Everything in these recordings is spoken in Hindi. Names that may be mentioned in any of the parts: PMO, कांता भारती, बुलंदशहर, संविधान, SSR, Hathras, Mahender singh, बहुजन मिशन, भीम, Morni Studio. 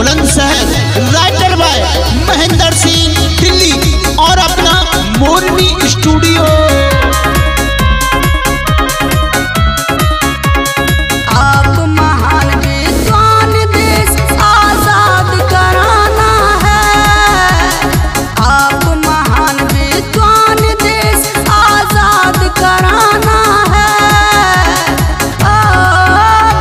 बुलंदशहर, राइटर बाय महेंद्र सिंह दिल्ली और अपना मोरनी स्टूडियो। आप महान विद्वान, देश आजाद कराना है। आप महान विद्वान, देश आजाद कराना है।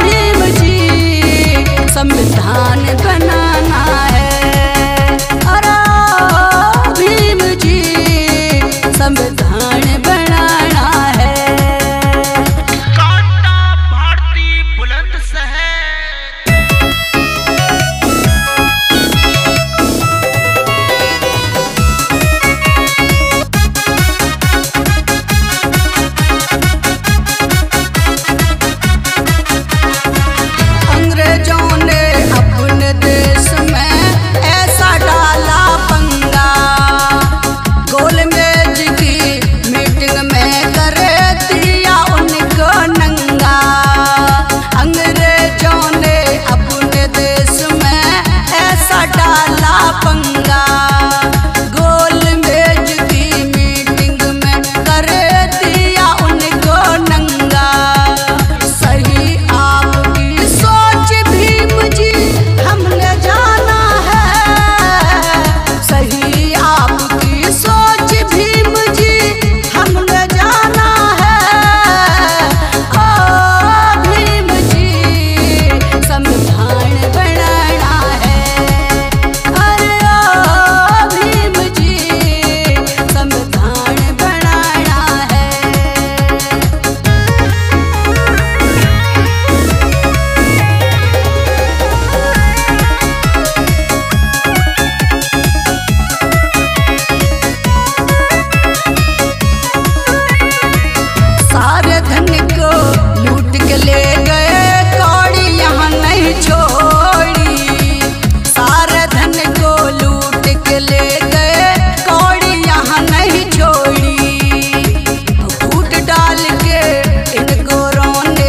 भीम जी संविधान बनाना है। अरे भीम जी संविधान बनाना है। कांता भारती बुलंदशहर। अंग्रेजों ने अपने देश में ऐसा डाला पंगा, गोलमेज की मीटिंग में कर दिया उनको नंगा। अंग्रेजों ने अपने देश में ऐसा डाला पंगा, गोलमेज की मीटिंग में कर दिया उनको नंगा। सही आपकी सोच भीम जी हमने जाना है। सही आपकी सोच भीम जी हमने जाना है। ओ भीम जी संविधान बनाना है। अरे ओ भीम जी संविधान बनाना है। सारे धन को लूट के ले गए, कौड़ी यहाँ नहीं छोड़ी। सारे धन को लूट के ले गए, कौड़ी यहाँ नहीं छोड़ी। फूट डाल के इन गोरों ने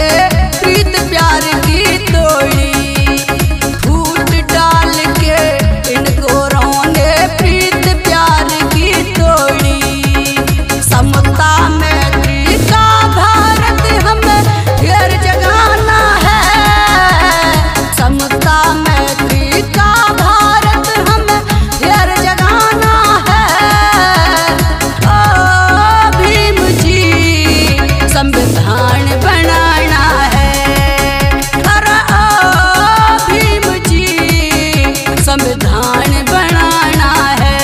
प्रीत प्यार की तोड़ी। फूट डाल के इन गोरों ने प्रीत प्यार की तोड़ी। समता मैत्री का भारत हमें फिर जगाना है। समता मैत्री का भारत हमें फिर जगाना है। ओ भीम जी संविधान बनाना है। अरे ओ भीम जी संविधान बनाना है।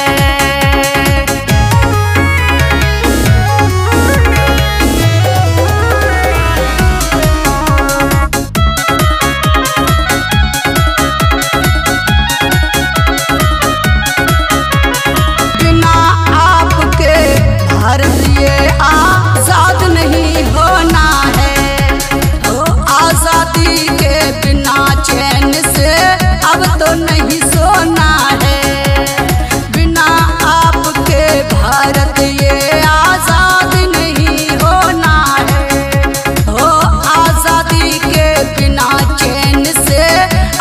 बिना आपके भारत ये आजाद नहीं होना है। ओ आजादी के बिना चैन से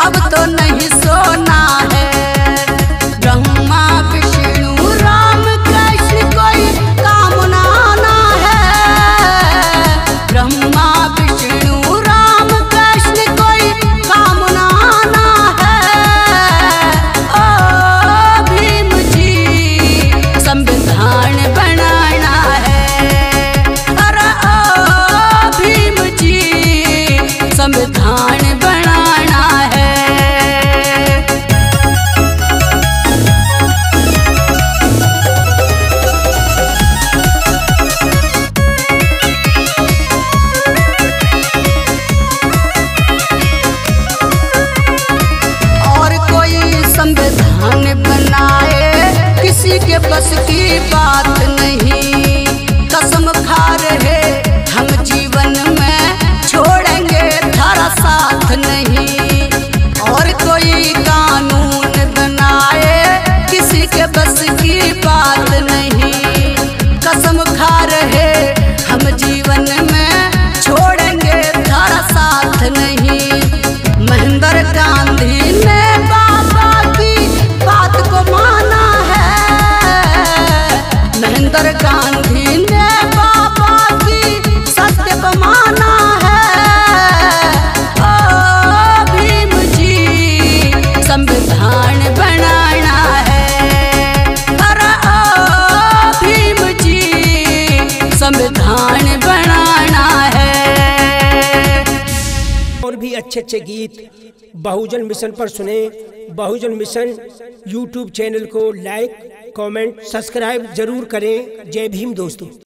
अब तो नहीं सोना है। बिना आपके भारत ये आजाद नहीं होना है। ओ आजादी के बिना चैन से अब तो नहीं सोना है। ब्रह्मा विष्णु राम कृष्ण कोई काम नाना है। ब्रह्मा विष्णु राम कृष्ण कोई काम नाना है। ओ भीम जी संविधान बनाना है। अरे ओ भीम जी संविधान बनाना है। और कोई संविधान बनाए किसी के बस की बात नहीं। कसम खा रहे हम जीवन में छोड़ेंगे धारा अच्छे अच्छे गीत बहुजन मिशन पर सुने। बहुजन मिशन यूट्यूब चैनल को लाइक, कमेंट, सब्सक्राइब जरूर करें। जय भीम दोस्तों।